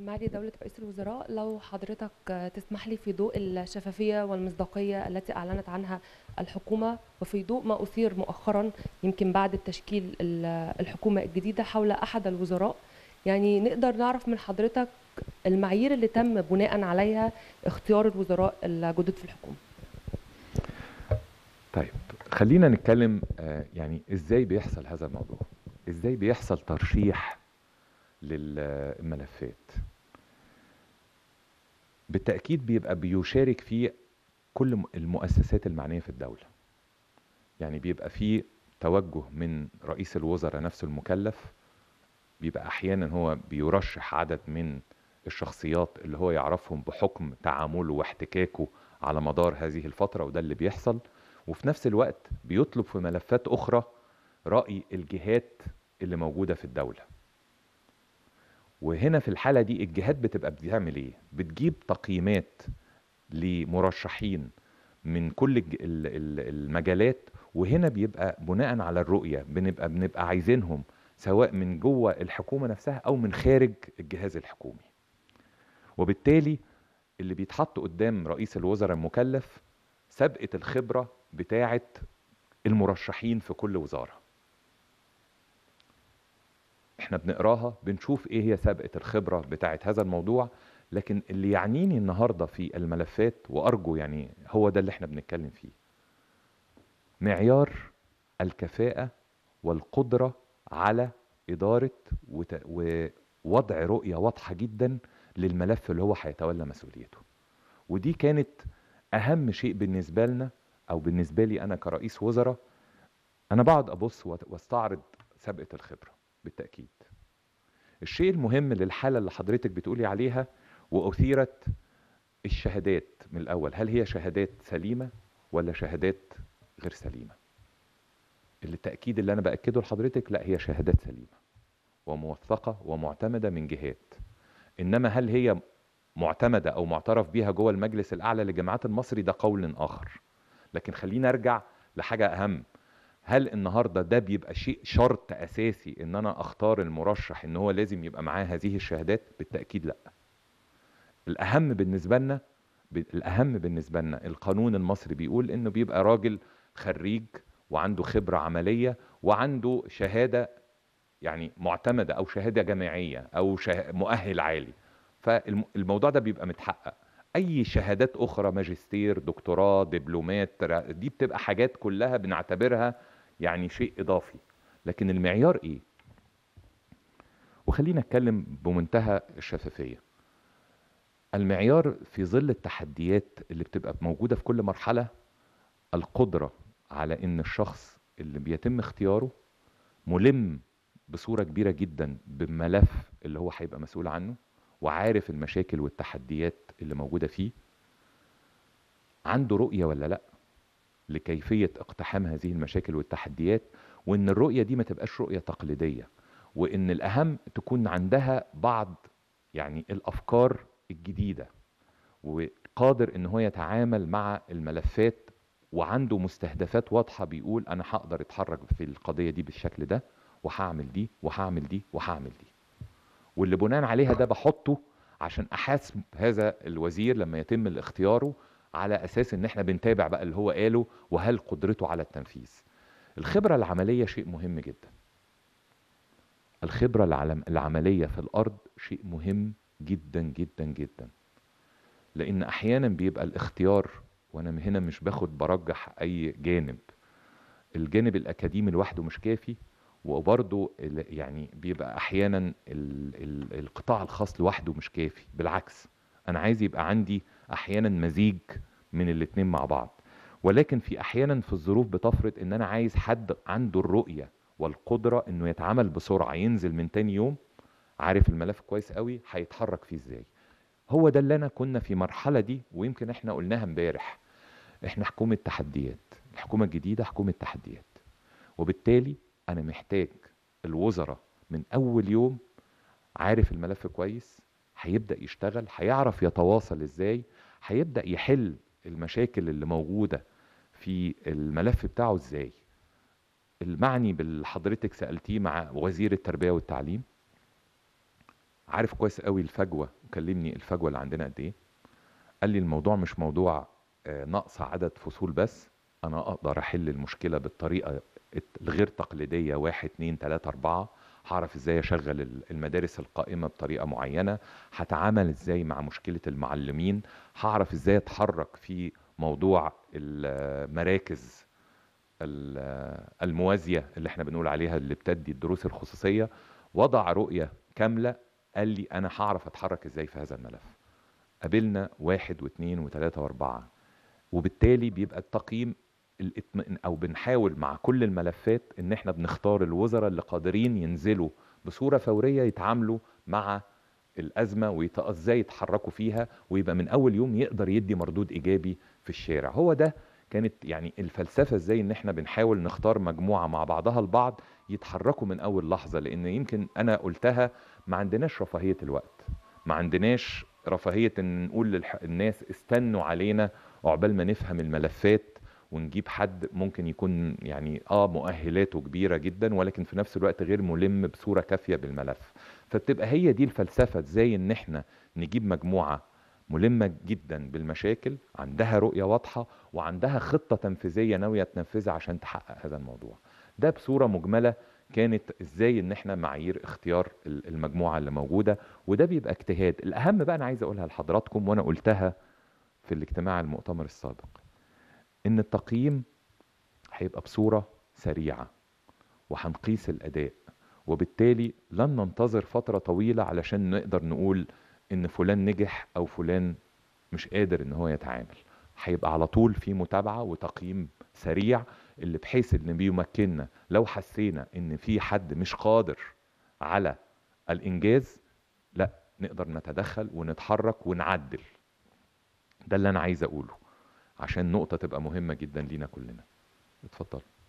معالي دولة رئيس الوزراء، لو حضرتك تسمح لي في ضوء الشفافية والمصداقية التي أعلنت عنها الحكومة وفي ضوء ما أثير مؤخرا يمكن بعد تشكيل الحكومة الجديدة حول أحد الوزراء، يعني نقدر نعرف من حضرتك المعايير اللي تم بناء عليها اختيار الوزراء الجدد في الحكومة. طيب خلينا نتكلم يعني إزاي بيحصل هذا الموضوع، إزاي بيحصل ترشيح للملفات. بالتأكيد بيبقى بيشارك فيه كل المؤسسات المعنية في الدولة، يعني بيبقى فيه توجه من رئيس الوزراء نفسه المكلف، بيبقى أحيانا هو بيرشح عدد من الشخصيات اللي هو يعرفهم بحكم تعامله واحتكاكه على مدار هذه الفترة، وده اللي بيحصل. وفي نفس الوقت بيطلب في ملفات أخرى رأي الجهات اللي موجودة في الدولة. وهنا في الحالة دي الجهات بتبقى بتعمل ايه؟ بتجيب تقييمات لمرشحين من كل المجالات، وهنا بيبقى بناء على الرؤية بنبقى عايزينهم سواء من جوه الحكومة نفسها أو من خارج الجهاز الحكومي. وبالتالي اللي بيتحط قدام رئيس الوزراء المكلف سابقة الخبرة بتاعة المرشحين في كل وزارة. احنا بنقراها بنشوف ايه هي سابقة الخبرة بتاعة هذا الموضوع، لكن اللي يعنيني النهاردة في الملفات وارجو يعني هو ده اللي احنا بنتكلم فيه، معيار الكفاءة والقدرة على إدارة ووضع رؤية واضحة جدا للملف اللي هو هيتولى مسؤوليته. ودي كانت اهم شيء بالنسبة لنا او بالنسبة لي انا كرئيس وزراء. انا بقعد ابص واستعرض سابقة الخبرة. بالتأكيد الشيء المهم للحالة اللي حضرتك بتقولي عليها وأثيرت الشهادات من الأول، هل هي شهادات سليمة ولا شهادات غير سليمة؟ التأكيد اللي أنا بأكده لحضرتك لا، هي شهادات سليمة وموثقة ومعتمدة من جهات، إنما هل هي معتمدة أو معترف بيها جوه المجلس الأعلى للجامعات المصري ده قول آخر. لكن خلينا أرجع لحاجة أهم، هل النهارده ده بيبقى شيء شرط اساسي ان انا اختار المرشح ان هو لازم يبقى معاه هذه الشهادات؟ بالتاكيد لا. الاهم بالنسبه لنا القانون المصري بيقول انه بيبقى راجل خريج وعنده خبره عمليه وعنده شهاده يعني معتمده او شهاده جامعيه او مؤهل عالي، فالموضوع ده بيبقى متحقق. أي شهادات أخرى ماجستير دكتوراه دبلومات دي بتبقى حاجات كلها بنعتبرها يعني شيء إضافي، لكن المعيار إيه؟ وخلينا نتكلم بمنتهى الشفافية، المعيار في ظل التحديات اللي بتبقى موجودة في كل مرحلة القدرة على إن الشخص اللي بيتم اختياره ملم بصورة كبيرة جدا بالملف اللي هو هيبقى مسؤول عنه وعارف المشاكل والتحديات اللي موجودة فيه، عنده رؤية ولا لأ لكيفية اقتحام هذه المشاكل والتحديات، وإن الرؤية دي ما تبقاش رؤية تقليدية، وإن الأهم تكون عندها بعض يعني الأفكار الجديدة، وقادر إن هو يتعامل مع الملفات وعنده مستهدفات واضحة بيقول أنا هقدر أتحرك في القضية دي بالشكل ده وهعمل دي وهعمل دي وهعمل دي، واللي بناء عليها ده بحطه عشان احاسب هذا الوزير لما يتم الاختياره على اساس ان احنا بنتابع بقى اللي هو قاله وهل قدرته على التنفيذ. الخبرة العملية شيء مهم جدا. الخبرة العملية في الارض شيء مهم جدا جدا جدا، لان احيانا بيبقى الاختيار، وانا هنا مش باخد برجح اي جانب، الجانب الاكاديمي لوحده مش كافي، وبرضه يعني بيبقى احيانا القطاع الخاص لوحده مش كافي، بالعكس انا عايز يبقى عندي احيانا مزيج من الاتنين مع بعض. ولكن في احيانا في الظروف بتفرض ان انا عايز حد عنده الرؤية والقدرة انه يتعامل بسرعة، ينزل من تاني يوم عارف الملف كويس قوي هيتحرك فيه ازاي. هو ده اللي انا كنا في مرحلة دي، ويمكن احنا قلناها امبارح، احنا حكومة تحديات، الحكومة الجديدة حكومة تحديات، وبالتالي أنا محتاج الوزراء من أول يوم عارف الملف كويس، هيبدأ يشتغل، هيعرف يتواصل إزاي، هيبدأ يحل المشاكل اللي موجودة في الملف بتاعه إزاي. المعني بالحضرتك سألتيه مع وزير التربية والتعليم عارف كويس قوي الفجوه، وكلمني الفجوه اللي عندنا قد ايه. قال لي الموضوع مش موضوع نقص عدد فصول بس، انا اقدر احل المشكله بالطريقه الغير تقليديه 1 2 3 4. هعرف ازاي اشغل المدارس القائمه بطريقه معينه، هتعامل ازاي مع مشكله المعلمين، هعرف ازاي اتحرك في موضوع المراكز الموازيه اللي احنا بنقول عليها اللي بتدي الدروس الخصوصيه. وضع رؤيه كامله، قال لي انا هعرف اتحرك ازاي في هذا الملف. قابلنا 1 و2 و3 و4، وبالتالي بيبقى التقييم او بنحاول مع كل الملفات ان احنا بنختار الوزراء اللي قادرين ينزلوا بصوره فوريه يتعاملوا مع الازمه وازاي يتحركوا فيها، ويبقى من اول يوم يقدر يدي مردود ايجابي في الشارع. هو ده كانت يعني الفلسفه، ازاي ان احنا بنحاول نختار مجموعه مع بعضها البعض يتحركوا من اول لحظه. لان يمكن انا قلتها، ما عندناش رفاهيه الوقت، ما عندناش رفاهيه ان نقول للناس استنوا علينا عقبال ما نفهم الملفات ونجيب حد ممكن يكون يعني مؤهلاته كبيره جدا، ولكن في نفس الوقت غير ملم بصوره كافيه بالملف. فبتبقى هي دي الفلسفه، ازاي ان احنا نجيب مجموعه ملمه جدا بالمشاكل، عندها رؤيه واضحه وعندها خطه تنفيذيه ناويه تنفذها عشان تحقق هذا الموضوع. ده بصوره مجمله كانت ازاي ان احنا معايير اختيار المجموعه اللي موجوده، وده بيبقى اجتهاد. الاهم بقى انا عايز اقولها لحضراتكم، وانا قلتها في الاجتماع المؤتمر السابق، ان التقييم هيبقى بصوره سريعه وهنقيس الاداء، وبالتالي لن ننتظر فتره طويله علشان نقدر نقول ان فلان نجح او فلان مش قادر ان هو يتعامل. هيبقى على طول في متابعه وتقييم سريع، اللي بحيث ان بيمكننا لو حسينا ان في حد مش قادر على الانجاز، لا نقدر نتدخل ونتحرك ونعدل. ده اللي انا عايز اقوله عشان نقطة تبقى مهمة جدا لينا كلنا. اتفضل.